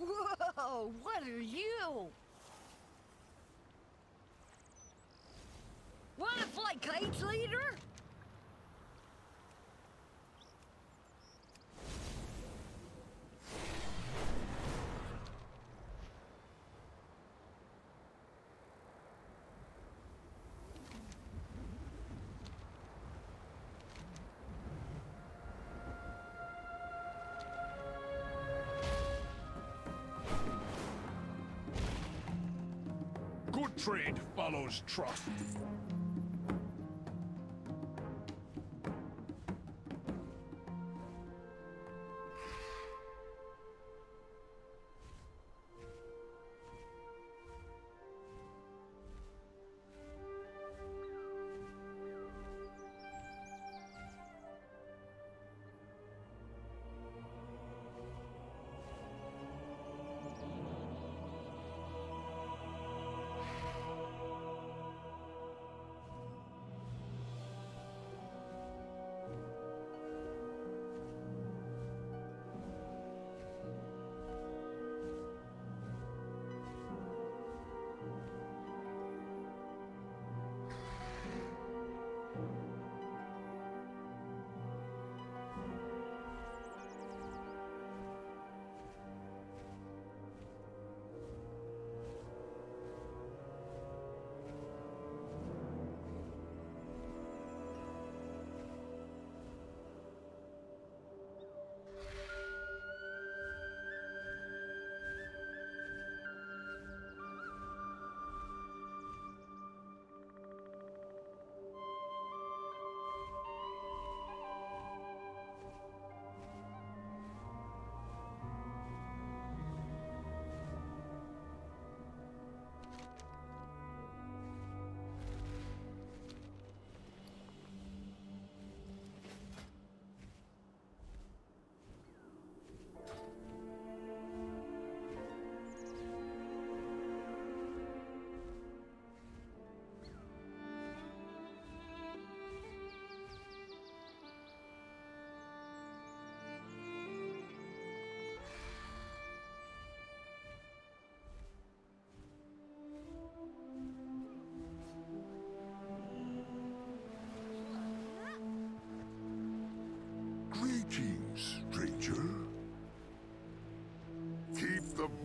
Whoa, what are you? Wanna fly kites later? Trade follows trust.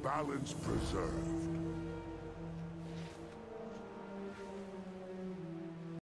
Balance preserved.